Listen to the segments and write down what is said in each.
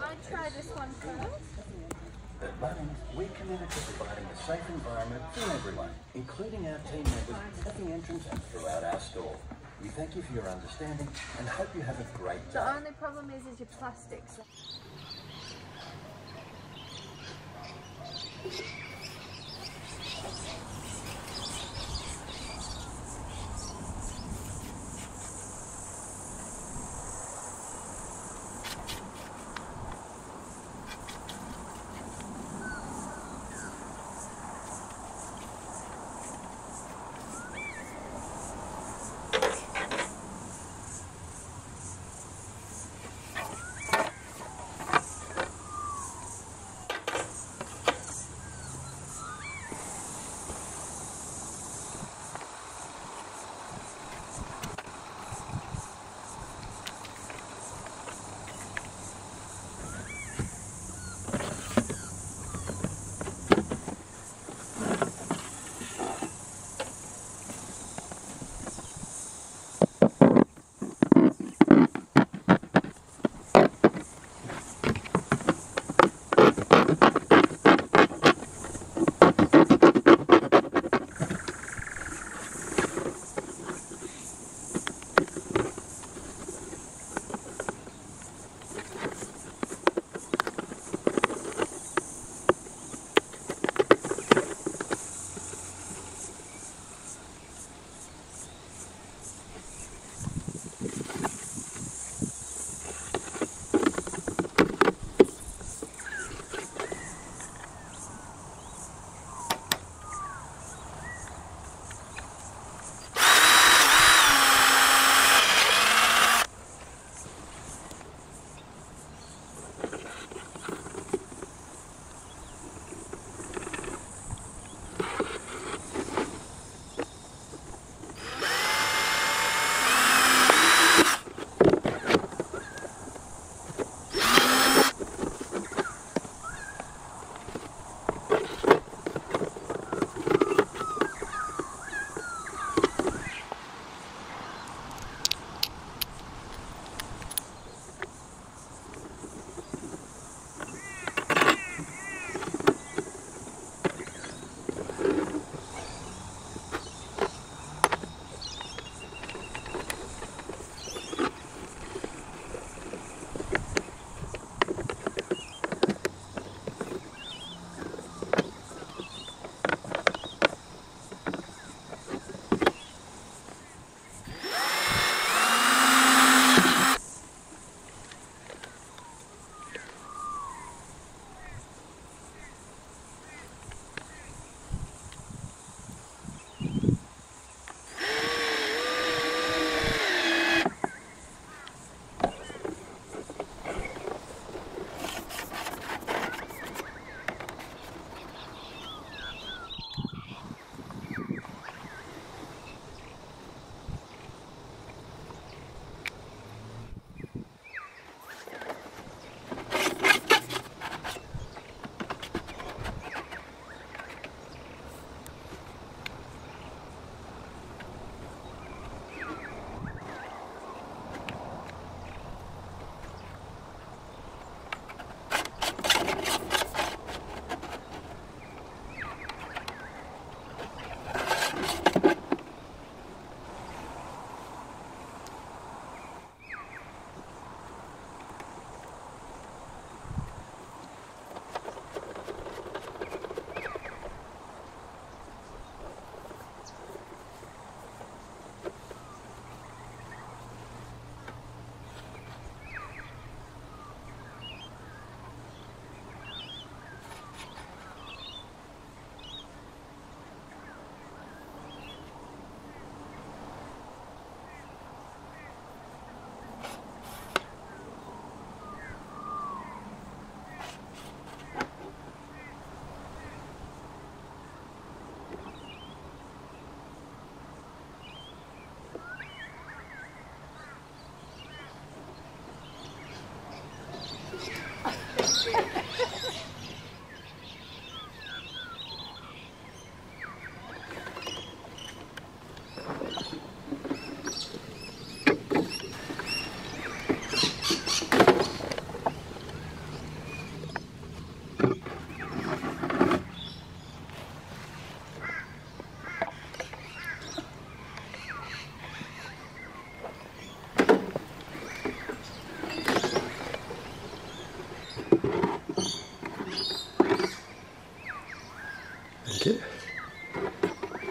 I'll try this one first. At Bunnings, we committed to providing a safe environment for everyone, including our team members at the entrance and throughout our store. We thank you for your understanding and hope you have a great day. The only problem is your plastics.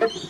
Good.